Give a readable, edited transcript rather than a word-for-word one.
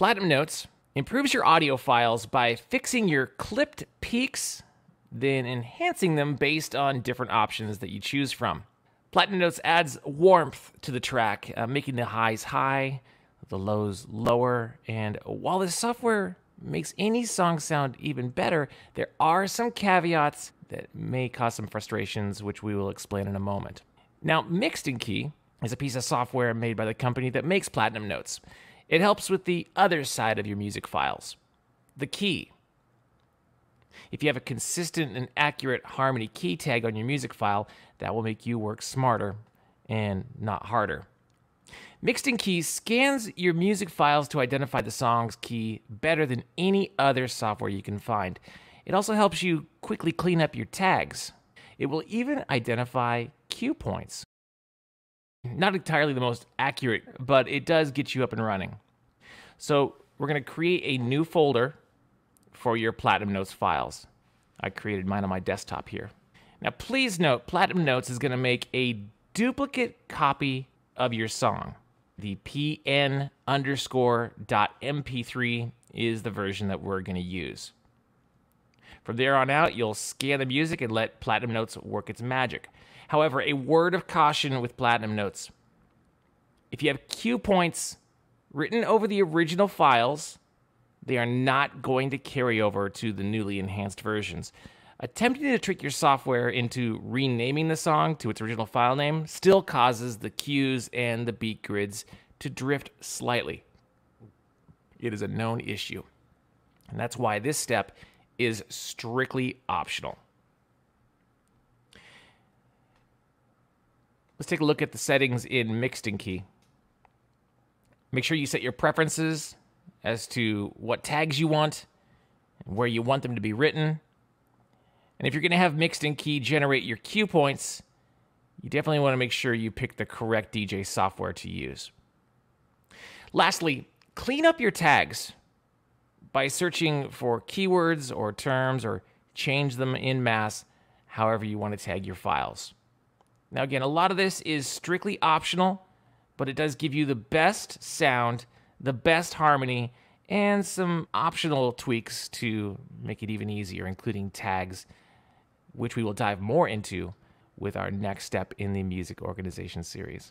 Platinum Notes improves your audio files by fixing your clipped peaks, then enhancing them based on different options that you choose from. Platinum Notes adds warmth to the track, making the highs high, the lows lower, and while this software makes any song sound even better, there are some caveats that may cause some frustrations, which we will explain in a moment. Now, Mixed in Key is a piece of software made by the company that makes Platinum Notes. It helps with the other side of your music files, the key. If you have a consistent and accurate harmony key tag on your music file, that will make you work smarter and not harder. Mixed in Key scans your music files to identify the song's key better than any other software you can find. It also helps you quickly clean up your tags. It will even identify cue points. Not entirely the most accurate, but it does get you up and running. So we're going to create a new folder for your Platinum Notes files. I created mine on my desktop here. Now please note, Platinum Notes is going to make a duplicate copy of your song. The pn_.mp3 is the version that we're going to use. From there on out, you'll scan the music and let Platinum Notes work its magic. However, a word of caution with Platinum Notes. If you have cue points written over the original files, they are not going to carry over to the newly enhanced versions. Attempting to trick your software into renaming the song to its original file name still causes the cues and the beat grids to drift slightly. It is a known issue, and that's why this step is strictly optional. Let's take a look at the settings in Mixed in Key. Make sure you set your preferences as to what tags you want, where you want them to be written. And if you're going to have Mixed in Key generate your cue points, you definitely want to make sure you pick the correct DJ software to use. Lastly, clean up your tags by searching for keywords or terms, or change them en masse however you want to tag your files. Now again, a lot of this is strictly optional, but it does give you the best sound, the best harmony, and some optional tweaks to make it even easier, including tags, which we will dive more into with our next step in the music organization series.